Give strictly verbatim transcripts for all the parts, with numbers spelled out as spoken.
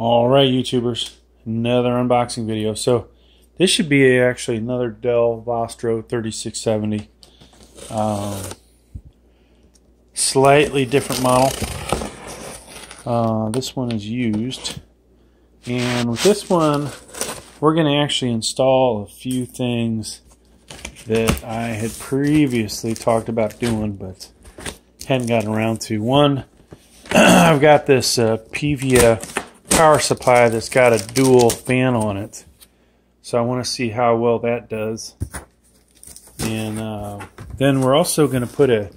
All right, YouTubers, another unboxing video. So this should be actually another Dell Vostro thirty-six seventy. Um, slightly different model. Uh, this one is used. And with this one, we're going to actually install a few things that I had previously talked about doing, but hadn't gotten around to. One, I've got this uh, P V F power supply that's got a dual fan on it, so I want to see how well that does. And uh, then we're also going to put a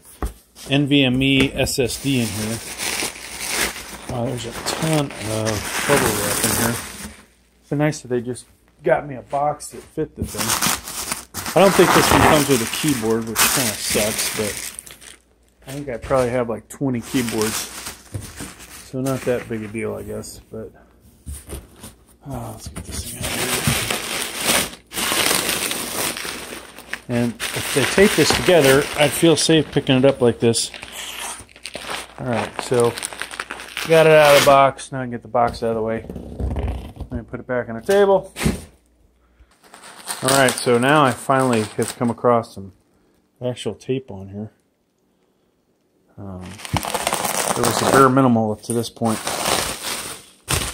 N V M e S S D in here. Uh, there's a ton of bubble wrap in here. It's nice that they just got me a box that fit the thing. I don't think this one comes with a keyboard, which kind of sucks, but I think I probably have like twenty keyboards. So not that big a deal, I guess, but oh, let's get this thing out of here. And if they tape this together, I'd feel safe picking it up like this. All right, so got it out of the box. Now I can get the box out of the way. I'm gonna put it back on the table. All right, so now I finally have come across some actual tape on here. Um, It was the bare minimal up to this point.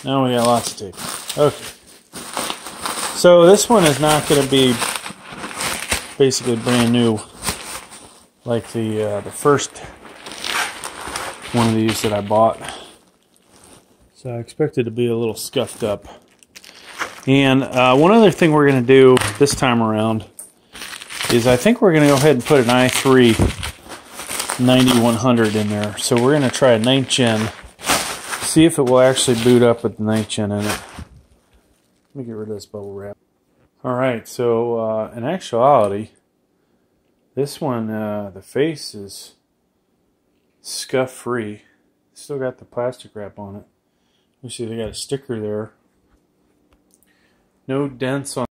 Now we got lots of tape. Okay. So this one is not going to be basically brand new, like the uh, the first one of these that I bought. So I expect it to be a little scuffed up. And uh, one other thing we're going to do this time around is I think we're going to go ahead and put an i three ninety-one hundred in there. So we're going to try a ninth gen, see if it will actually boot up with the ninth gen in it. Let me get rid of this bubble wrap. Alright, so uh, in actuality, this one, uh, the face is scuff free. Still got the plastic wrap on it. You see they got a sticker there. No dents on